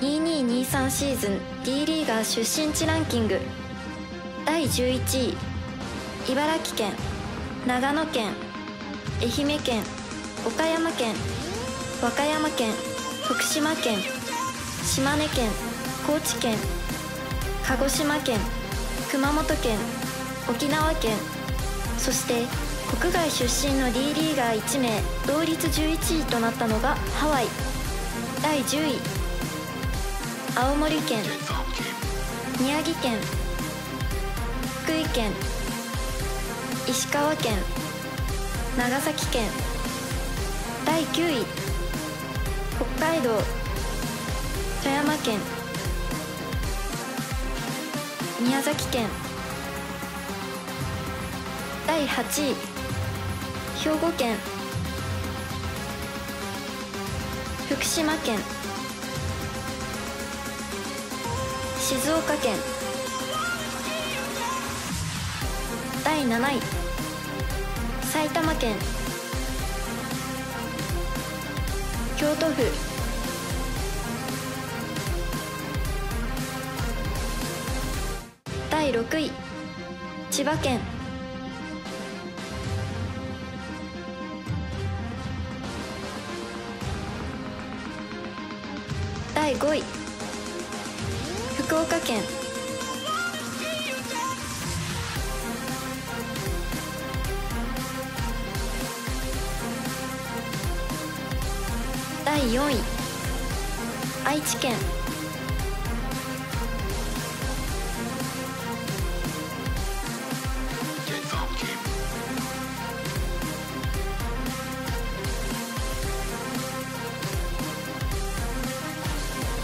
2223シーズン D リーガー出身地ランキング第11位、茨城県、長野県、愛媛県、岡山県、和歌山県、徳島県、島根県、高知県、鹿児島県、熊本県、沖縄県、そして国外出身の D リーガー1名同率11位となったのがハワイ。第10位、青森県、宮城県、福井県、石川県、長崎県。第9位、北海道、富山県、宮崎県。第8位、兵庫県、福島県、静岡県。第7位、埼玉県、京都府。第6位、千葉県。第5位、福岡県。第4位、愛知県。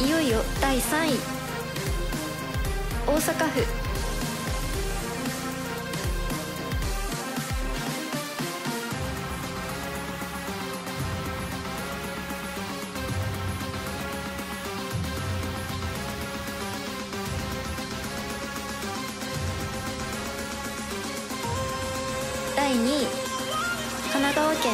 いよいよ第3位、大阪府。第2位、神奈川県。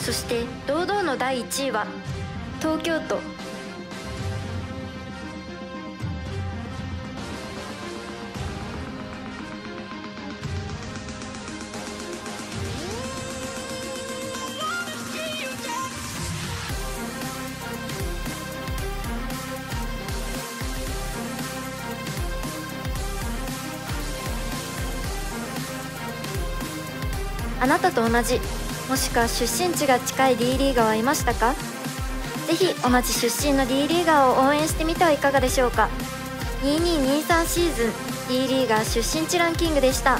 そして堂々の第1位は東京都。あなたと同じ、もしくは出身地が近い D リーガーはいましたか？ぜひ同じ出身の D リーガーを応援してみてはいかがでしょうか。2223シーズン D リーガー出身地ランキングでした。